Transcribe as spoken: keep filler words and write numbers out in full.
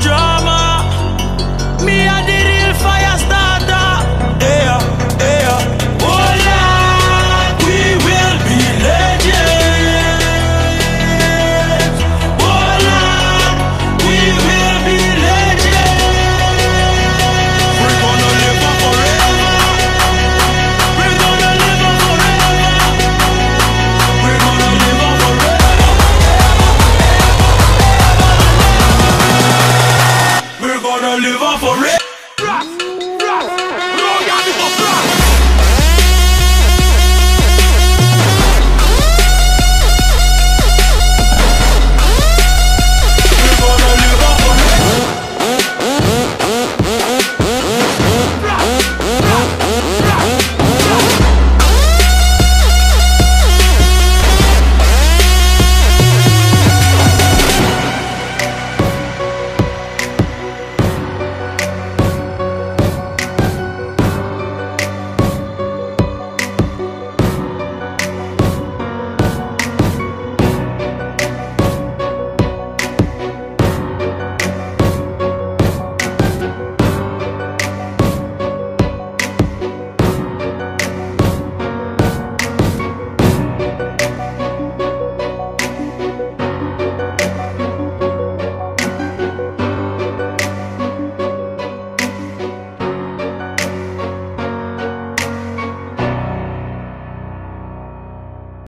drama.